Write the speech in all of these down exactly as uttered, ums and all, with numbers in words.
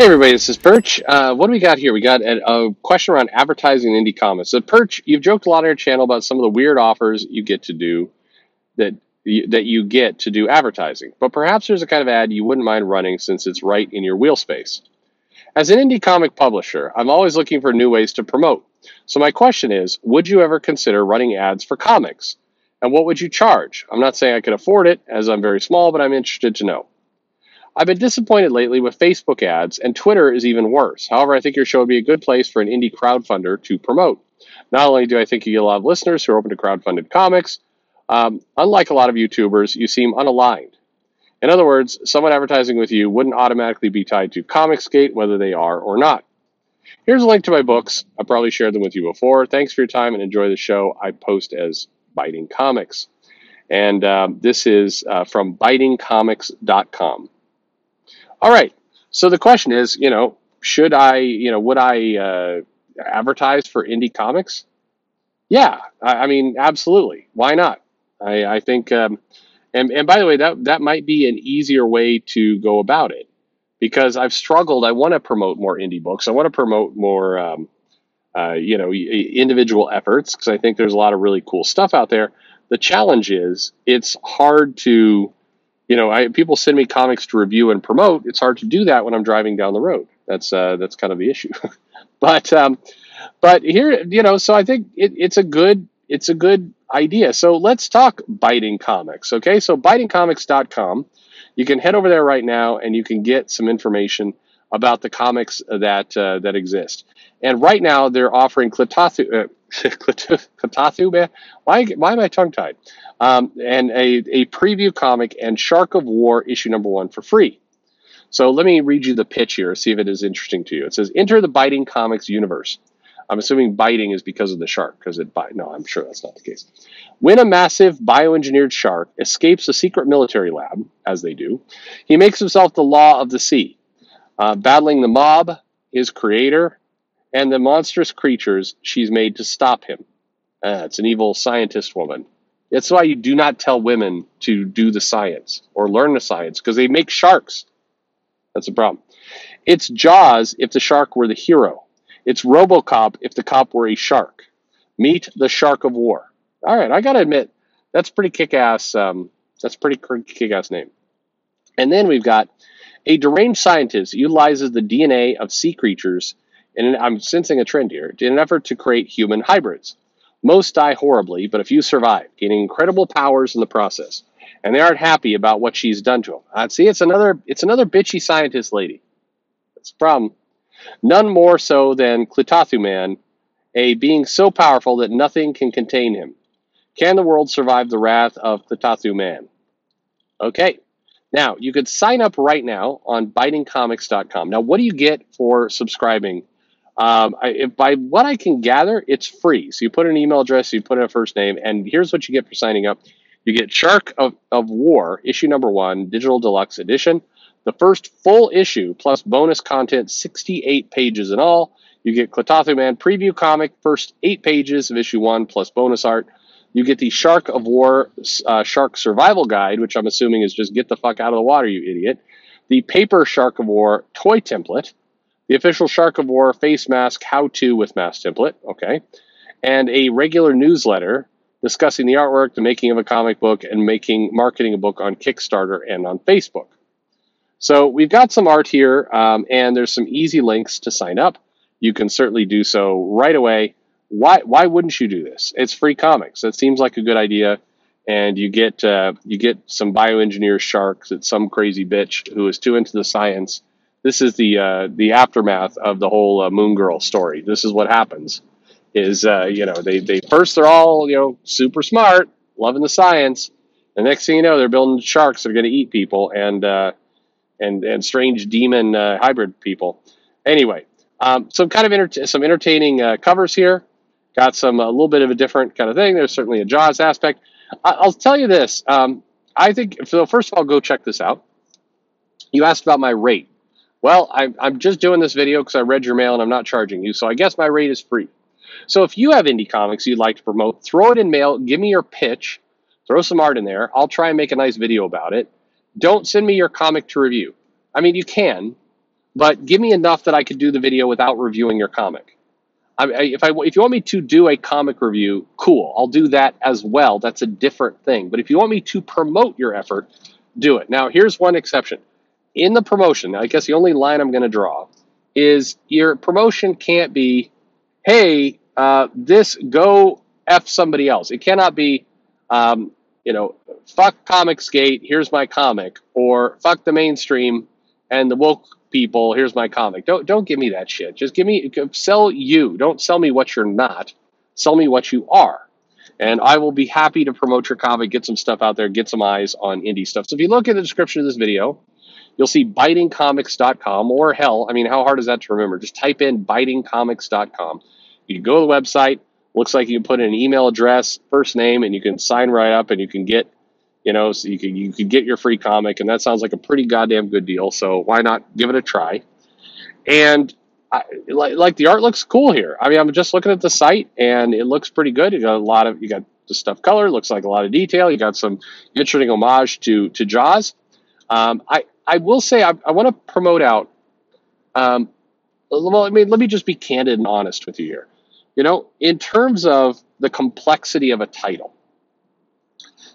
Hey everybody, this is Perch. Uh, what do we got here? We got a, a question around advertising indie comics. So Perch, you've joked a lot on your channel about some of the weird offers you get to do that you, that you get to do advertising, but perhaps there's a kind of ad you wouldn't mind running since it's right in your wheel space. As an indie comic publisher, I'm always looking for new ways to promote. So my question is, would you ever consider running ads for comics? And what would you charge? I'm not saying I could afford it, as I'm very small, but I'm interested to know. I've been disappointed lately with Facebook ads, and Twitter is even worse. However, I think your show would be a good place for an indie crowdfunder to promote. Not only do I think you get a lot of listeners who are open to crowdfunded comics, um, unlike a lot of YouTubers, you seem unaligned. In other words, someone advertising with you wouldn't automatically be tied to Comicsgate, whether they are or not. Here's a link to my books. I probably shared them with you before. Thanks for your time and enjoy the show. I post as Biting Comics. And um, this is uh, from biting comics dot com. All right. So the question is, you know, should I, you know, would I uh, advertise for indie comics? Yeah, I, I mean, absolutely. Why not? I, I think, um, and, and by the way, that, that might be an easier way to go about it because I've struggled. I want to promote more indie books. I want to promote more, um, uh, you know, individual efforts because I think there's a lot of really cool stuff out there. The challenge is it's hard to You know, I, people send me comics to review and promote. It's hard to do that when I'm driving down the road. That's uh, that's kind of the issue. but um, but here, you know, so I think it, it's a good it's a good idea. So let's talk Biting Comics, okay? So biting comics dot com. You can head over there right now, and you can get some information about the comics that uh, that exist. And right now, they're offering Cthulhu. Uh, why, why am I tongue-tied? Um, and a, a preview comic and Shark of War issue number one for free. So let me read you the pitch here, see if it is interesting to you. It says, enter the Biting Comics universe. I'm assuming biting is because of the shark, because it bite. No, I'm sure that's not the case. When a massive bioengineered shark escapes a secret military lab, as they do, he makes himself the law of the sea, uh, battling the mob, his creator, and the monstrous creatures she's made to stop him. Uh, it's an evil scientist woman. That's why you do not tell women to do the science or learn the science, because they make sharks. That's a problem. It's Jaws if the shark were the hero. It's RoboCop if the cop were a shark. Meet the Shark of War. All right, I got to admit, that's pretty kick-ass. Um, that's pretty kick-ass name. And then we've got a deranged scientist utilizes the D N A of sea creatures, and I'm sensing a trend here, in an effort to create human hybrids. Most die horribly, but a few survive, gaining incredible powers in the process. And they aren't happy about what she's done to them. Uh, see, it's another, it's another bitchy scientist lady. That's the problem. None more so than Cthulhu Man, a being so powerful that nothing can contain him. Can the world survive the wrath of Cthulhu Man? Okay. Now, you could sign up right now on biting comics dot com. Now, what do you get for subscribing? Um, I, if by what I can gather, it's free. So you put an email address, you put in a first name, and here's what you get for signing up. You get Shark of, of War, issue number one, digital deluxe edition. The first full issue, plus bonus content, sixty-eight pages in all. You get Cthulhu Man preview comic, first eight pages of issue one, plus bonus art. You get the Shark of War uh, Shark Survival Guide, which I'm assuming is just get the fuck out of the water, you idiot. The paper Shark of War toy template. The official Shark of War face mask how-to with mask template, okay, and a regular newsletter discussing the artwork, the making of a comic book, and making marketing a book on Kickstarter and on Facebook. So we've got some art here, um, and there's some easy links to sign up. You can certainly do so right away. Why? Why wouldn't you do this? It's free comics. That seems like a good idea, and you get uh, you get some bioengineered sharks. It's some crazy bitch who is too into the science. This is the uh, the aftermath of the whole uh, Moon Girl story. This is what happens: is uh, you know they they first they're all you know super smart, loving the science. The next thing you know, they're building sharks that are going to eat people and uh, and and strange demon uh, hybrid people. Anyway, um, some kind of enter some entertaining uh, covers here. Got some a little bit of a different kind of thing. There's certainly a Jaws aspect. I I'll tell you this. Um, I think so. First of all, go check this out. You asked about my rate. Well, I, I'm just doing this video because I read your mail and I'm not charging you, so I guess my rate is free. So if you have indie comics you'd like to promote, throw it in mail, give me your pitch, throw some art in there. I'll try and make a nice video about it. Don't send me your comic to review. I mean, you can, but give me enough that I could do the video without reviewing your comic. I, if, I, if you want me to do a comic review, cool, I'll do that as well. That's a different thing. But if you want me to promote your effort, do it. Now, here's one exception. In the promotion, I guess the only line I'm going to draw is your promotion can't be, hey, uh, this, go F somebody else. It cannot be, um, you know, fuck Comicsgate, here's my comic, or fuck the mainstream and the woke people, here's my comic. Don't don't give me that shit. Just give me, sell you. Don't sell me what you're not. Sell me what you are. And I will be happy to promote your comic, get some stuff out there, get some eyes on indie stuff. So if you look at the description of this video, you'll see biting comics dot com, or hell, I mean, how hard is that to remember? Just type in biting comics dot com. You can go to the website. Looks like you can put in an email address, first name, and you can sign right up, and you can get, you know, so you can you can get your free comic, and that sounds like a pretty goddamn good deal. So why not give it a try? And I, like, like the art looks cool here. I mean, I'm just looking at the site, and it looks pretty good. You got a lot of you got the stuff color. Looks like a lot of detail. You got some interesting homage to to Jaws. Um, I I will say I, I want to promote out. Um, well, I mean, let me just be candid and honest with you here. You know, in terms of the complexity of a title,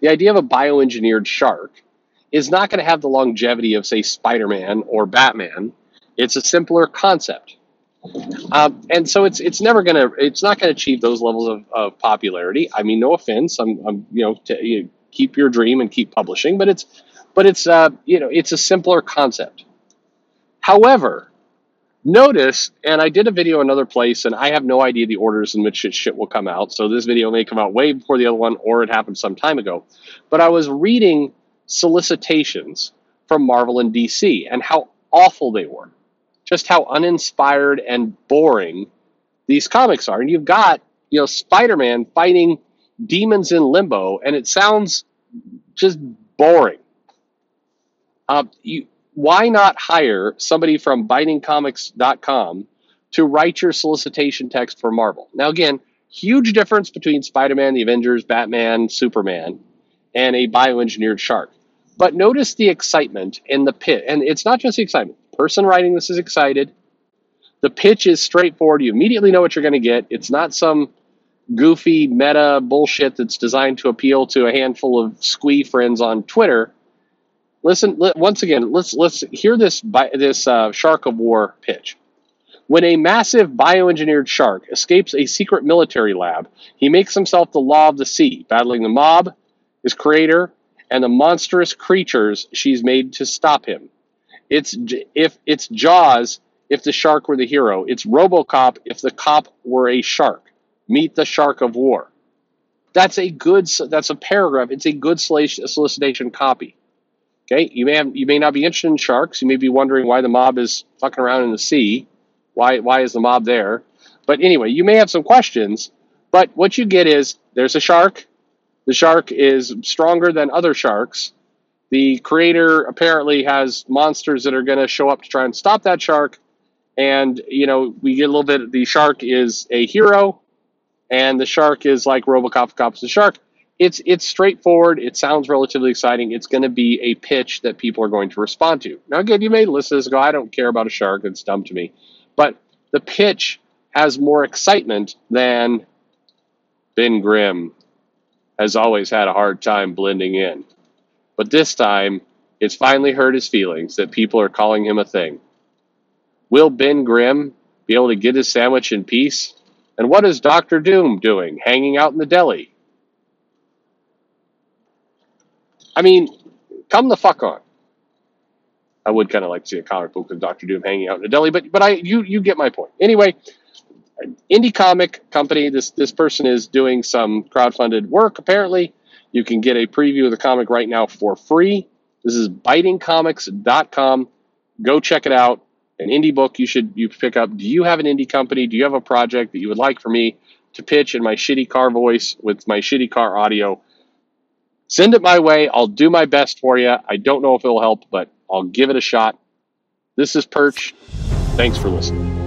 the idea of a bioengineered shark is not going to have the longevity of, say, Spider-Man or Batman. It's a simpler concept. Um, and so it's it's never going to, it's not going to achieve those levels of, of popularity. I mean, no offense. I'm, I'm you know, to, you know, keep your dream and keep publishing, but it's, but it's, uh, you know, it's a simpler concept. However, notice, and I did a video another place, and I have no idea the orders in which shit will come out, so this video may come out way before the other one, or it happened some time ago. But I was reading solicitations from Marvel and D C, and how awful they were. Just how uninspired and boring these comics are. And you've got, you know, Spider-Man fighting demons in limbo, and it sounds just boring. Uh, you... Why not hire somebody from biting comics dot com to write your solicitation text for Marvel? Now, again, huge difference between Spider-Man, the Avengers, Batman, Superman, and a bioengineered shark. But notice the excitement in the pitch. And it's not just the excitement. The person writing this is excited. The pitch is straightforward. You immediately know what you're going to get. It's not some goofy meta bullshit that's designed to appeal to a handful of squee friends on Twitter. Listen, once again, let's, let's hear this, this uh, Shark of War pitch. When a massive bioengineered shark escapes a secret military lab, he makes himself the law of the sea, battling the mob, his creator, and the monstrous creatures she's made to stop him. It's, if, it's Jaws if the shark were the hero. It's RoboCop if the cop were a shark. Meet the Shark of War. That's a good, that's a paragraph. It's a good solicitation copy. Okay, you may have, you may not be interested in sharks. You may be wondering why the mob is fucking around in the sea. Why why is the mob there? But anyway, you may have some questions. But what you get is there's a shark. The shark is stronger than other sharks. The creator apparently has monsters that are going to show up to try and stop that shark. And, you know, we get a little bit. The shark is a hero, and the shark is like RoboCop. Cop's the shark. It's it's straightforward. It sounds relatively exciting. It's going to be a pitch that people are going to respond to. Now, again, you may listen to this and go, I don't care about a shark. It's dumb to me. But the pitch has more excitement than Ben Grimm has always had a hard time blending in. But this time, it's finally hurt his feelings that people are calling him a thing. Will Ben Grimm be able to get his sandwich in peace? And what is Doctor Doom doing, hanging out in the deli? I mean, come the fuck on. I would kind of like to see a comic book of Doctor Doom hanging out in a deli, but but I you you get my point. Anyway, an indie comic company. This this person is doing some crowdfunded work. Apparently, you can get a preview of the comic right now for free. This is biting comics dot com. Go check it out. An indie book you should you pick up. Do you have an indie company? Do you have a project that you would like for me to pitch in my shitty car voice with my shitty car audio? Send it my way. I'll do my best for you. I don't know if it'll help, but I'll give it a shot. This is Perch. Thanks for listening.